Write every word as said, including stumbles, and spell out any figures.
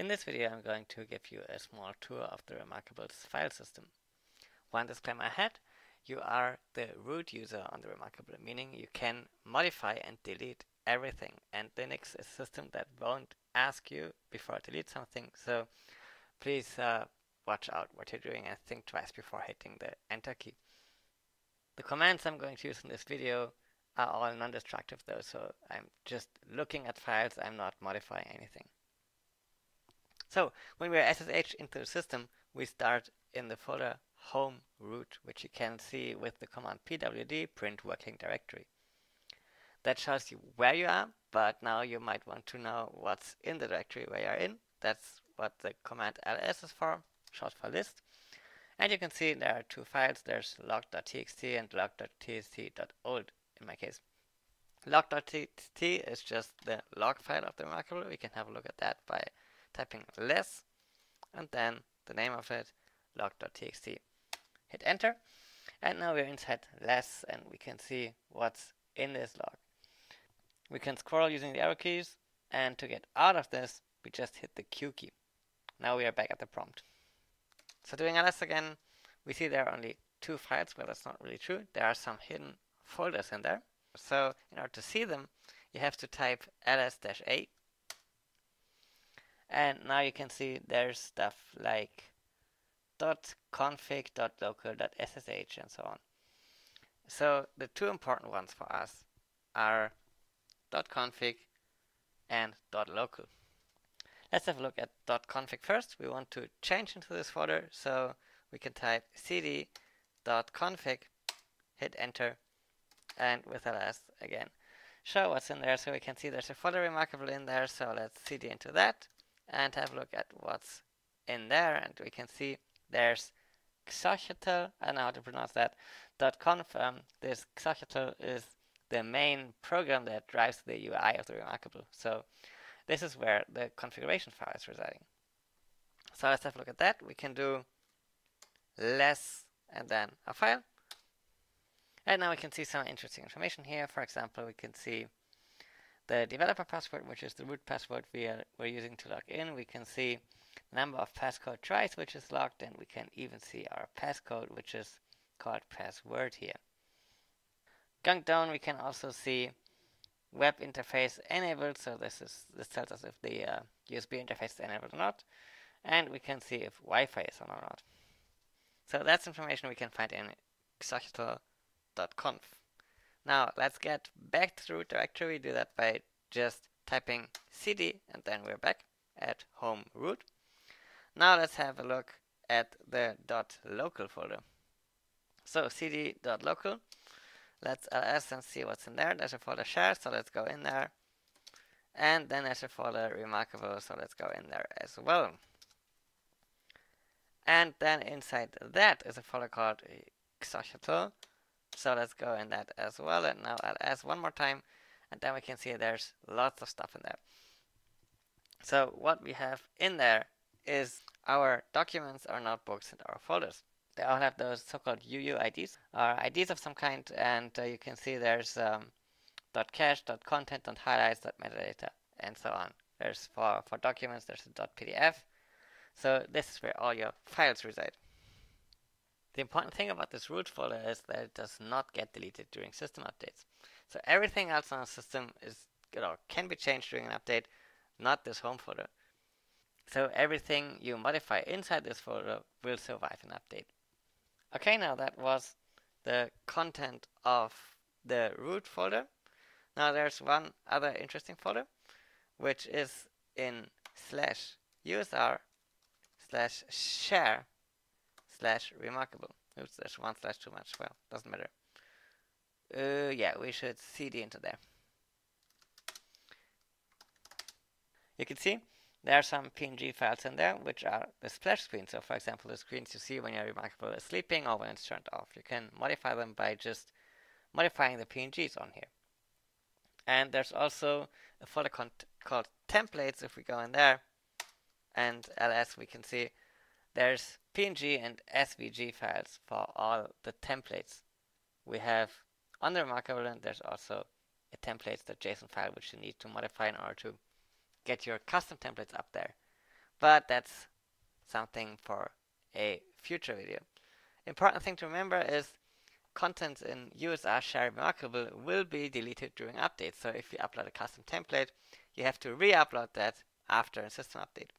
In this video, I'm going to give you a small tour of the Remarkable's file system. One disclaimer ahead, you are the root user on the Remarkable, meaning you can modify and delete everything. And Linux is a system that won't ask you before I delete something, so please uh, watch out what you're doing and think twice before hitting the Enter key. The commands I'm going to use in this video are all non-destructive though, so I'm just looking at files, I'm not modifying anything. So when we are S S H into the system, we start in the folder home root, which you can see with the command pwd print working directory. That shows you where you are, but now you might want to know what's in the directory where you are in. That's what the command ls is for, short for list. And you can see there are two files, there's log.txt and log.txt.old in my case. Log.txt is just the log file of the Remarkable. We can have a look at that by typing less and then the name of it, log.txt. Hit enter, and now we're inside less and we can see what's in this log. We can scroll using the arrow keys, and to get out of this we just hit the Q key. Now we are back at the prompt. So doing ls again, we see there are only two files. Well, that's not really true. There are some hidden folders in there. So in order to see them, you have to type ls-a. And now you can see there's stuff like .config, .local, .ssh and so on. So the two important ones for us are .config and .local. Let's have a look at .config first. We want to change into this folder, so we can type cd .config, hit enter, and with ls again. Show what's in there, so we can see there's a folder Remarkable in there, so let's cd into that and have a look at what's in there, and we can see there's Xochitl, I don't know how to pronounce that, .conf. Um, this Xochitl is the main program that drives the U I of the Remarkable, so this is where the configuration file is residing. So let's have a look at that. We can do less and then a file, and now we can see some interesting information here. For example, we can see the developer password, which is the root password we are, we're using to log in. We can see the number of passcode tries, which is logged, and we can even see our passcode, which is called password here. Going down, we can also see web interface enabled, so this is this tells us if the uh, U S B interface is enabled or not, and we can see if Wi-Fi is on or not. So that's information we can find in xochitl.conf. Now let's get back to the root directory. We do that by just typing cd, and then we're back at home root. Now let's have a look at the .local folder. So cd.local, let's ls and see what's in there. There's a folder share, so let's go in there, and then there's a folder Remarkable, so let's go in there as well. And then inside that is a folder called Xochitl, so let's go in that as well, and now ls one more time, and then we can see there's lots of stuff in there. So what we have in there is our documents, our notebooks and our folders. They all have those so-called U U I Ds, or I Ds of some kind, and uh, you can see there's um, .cache, .content, .highlights, .metadata, and so on. There's for, for documents, there's a .pdf, so this is where all your files reside. The important thing about this root folder is that it does not get deleted during system updates. So everything else on the system is, you know, can be changed during an update, not this home folder. So everything you modify inside this folder will survive an update. Okay, now that was the content of the root folder. Now there's one other interesting folder, which is in slash usr slash share slash Remarkable. Oops, there's one slash too much. Well, doesn't matter. Uh, yeah, we should cd into there. You can see there are some P N G files in there, which are the splash screen. So for example, the screens you see when your Remarkable is sleeping or when it's turned off. You can modify them by just modifying the P N Gs on here. And there's also a folder called templates. If we go in there and ls, we can see there's P N G and S V G files for all the templates we have on the Remarkable, and there's also a templates.json file which you need to modify in order to get your custom templates up there. but that's something for a future video. Important thing to remember is contents in U S R share Remarkable will be deleted during updates. So if you upload a custom template, you have to re-upload that after a system update.